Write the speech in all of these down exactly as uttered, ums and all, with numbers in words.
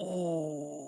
Ooh.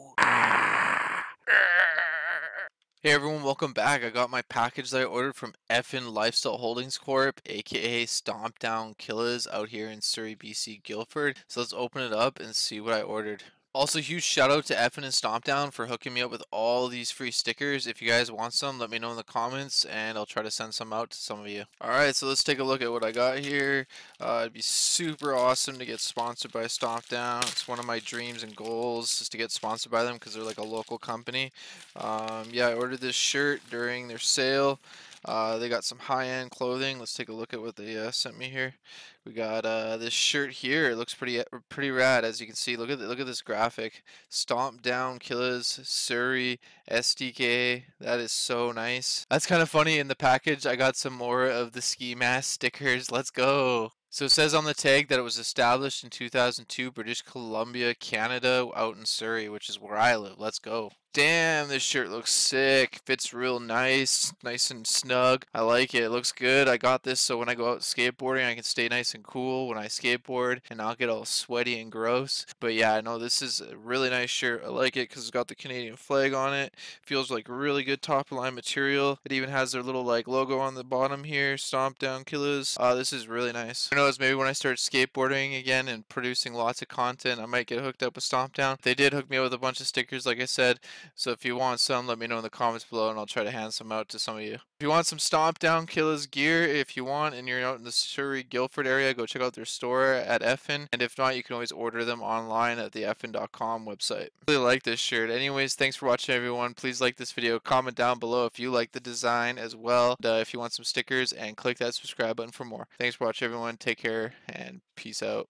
Hey everyone, welcome back. I got my package that I ordered from Ephin Lifestyle Holdings Corp, aka Stomp Down Killaz, out here in Surrey, B C, Guilford. So let's open it up and see what I ordered. Also, huge shout out to Ephin and Stomp Down for hooking me up with all these free stickers. If you guys want some, let me know in the comments and I'll try to send some out to some of you. Alright, so let's take a look at what I got here. Uh, it'd be super awesome to get sponsored by Stomp Down. It's one of my dreams and goals, is to get sponsored by them because they're like a local company. Um, yeah, I ordered this shirt during their sale. Uh, they got some high-end clothing. Let's take a look at what they uh, sent me here. We got uh, this shirt here. It looks pretty pretty rad, as you can see. Look at the, look at this graphic. Stomp Down Killaz Surrey S D K. That is so nice. That's kind of funny. In the package, I got some more of the ski mask stickers. Let's go. So it says on the tag that it was established in two thousand two, British Columbia, Canada, out in Surrey, which is where I live. Let's go. Damn, this shirt looks sick. Fits real nice, nice and snug. I like it. It looks good. I got this so when I go out skateboarding, I can stay nice and cool when I skateboard and not get all sweaty and gross. But yeah, I know this is a really nice shirt. I like it because it's got the Canadian flag on it. Feels like really good top line material. It even has their little like logo on the bottom here, Stomp Down Killaz. Uh, this is really nice. Who knows, maybe when I start skateboarding again and producing lots of content, I might get hooked up with Stomp Down. They did hook me up with a bunch of stickers, like I said. So if you want some, let me know in the comments below and I'll try to hand some out to some of you. If you want some Stomp Down Killaz gear, if you want, and you're out in the Surrey, Guilford area, go check out their store at Ephin. And if not, you can always order them online at the ephin dot com website. Really like this shirt. Anyways, thanks for watching, everyone. Please like this video. Comment down below if you like the design as well. And, uh, if you want some stickers, and click that subscribe button for more. Thanks for watching, everyone. Take care and peace out.